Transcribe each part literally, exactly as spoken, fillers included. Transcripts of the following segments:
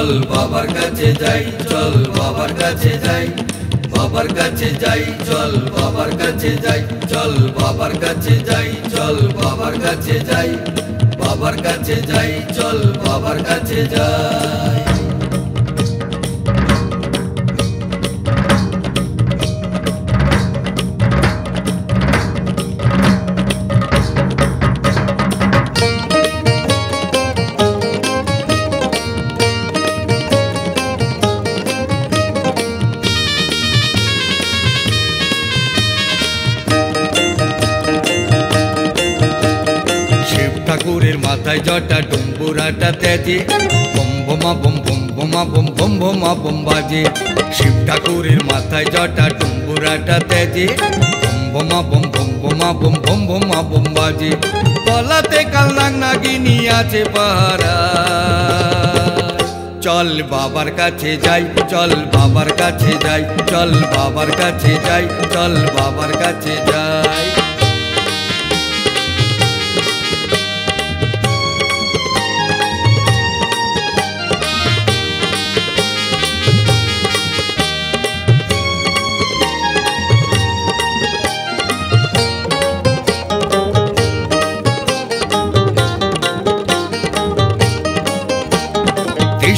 চল বাবার কাছে যাই চল বাবার কাছে যাই বাবার কাছে যাই চল বাবার কাছে যাই চল বাবার কাছে যাই চল বাবার কাছে যাই বাবার কাছে যাই চল বাবার কাছে যাই। মাথায় জটা ডুম্বুরাটা তেজে বম বোমা বম বম বোমা বম বম বোমা বম বাজে। শিব ঠাকুরের মাথায় জটা ডুম্বুরাটা তেজে বম বোমা বম বম বোমা বম বম বোমা বম বাজে। গলাতে কাল নাগ নাগিনী আছে পাহারা। চল বাবার কাছে যাই চল বাবার কাছে যাই চল বাবার কাছে যাই চল বাবার কাছে যাই।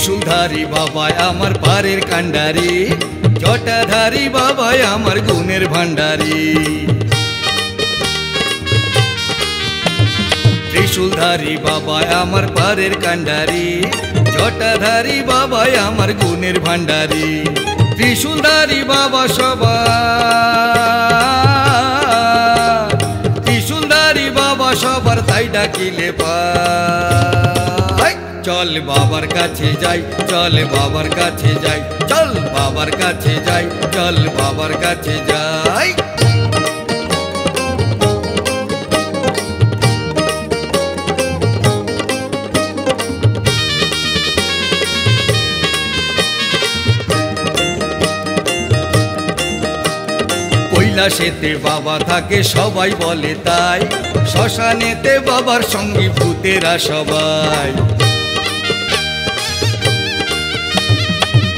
ত্রিশূলধারী বাবাই আমার পারের কান্ডারি জটাধারী বাবাই আমার গুণের ভান্ডারি। ত্রিশূলধারী বাবাই আমার পারের কান্ডারি জটাধারী বাবাই আমার গুণের ভান্ডারি। ত্রিশূলধারী বাবা সবা ত্রিশূলধারী বাবা সবার তাই ডাকিলে পা। চল বাবার কাছে যাই চল বাবার কাছে যাই চল বাবার কাছে যাই চল বাবার কাছে যাই। কৈলাসেতে বাবা থাকে সবাই বলে তাই শ্মশানেতে বাবার সঙ্গী ভূতেরা সবাই।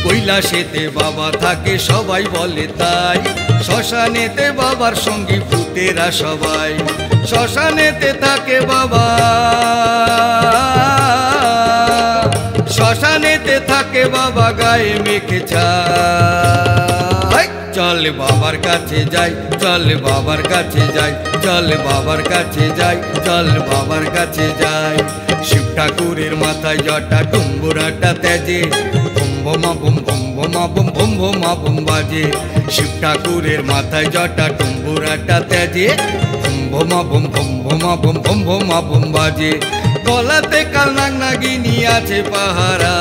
কৈলাসেতে বাবা থাকে সবাই বলে তাই শ্মশানেতে বাবার সঙ্গী ভূতেরা সবাই। শ্মশানেতে থাকে বাবা শ্মশানেতে থাকে বাবা গায়ে মেখে যায়। চল বাবার কাছে যাই চল বাবার কাছে যাই চল বাবার কাছে যাই চল বাবার কাছে যাই। শিব ঠাকুরের মাথায় জটা ডুম্বুরাটা তেজে বোমা বুম বুম বোমা বুম বুম বোমা বুম বাজে। শিব ঠাকুরের মাথায় জটা ডুম্বুরাটা তেজে বোমা বুম বুম বোমা বুম বুম বোমা বুম বাজে। গলাতে কাল নাগ নাগিনী আছে পাহারা।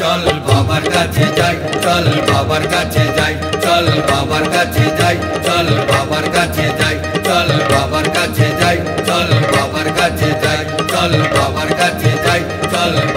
চল বাবার কাছে যাই চল বাবার কাছে যাই চল বাবার কাছে যাই চল বাবার কাছে যাই চল বাবার কাছে যাই চল বাবার কাছে যাই চল বাবার কাছে যাই চল।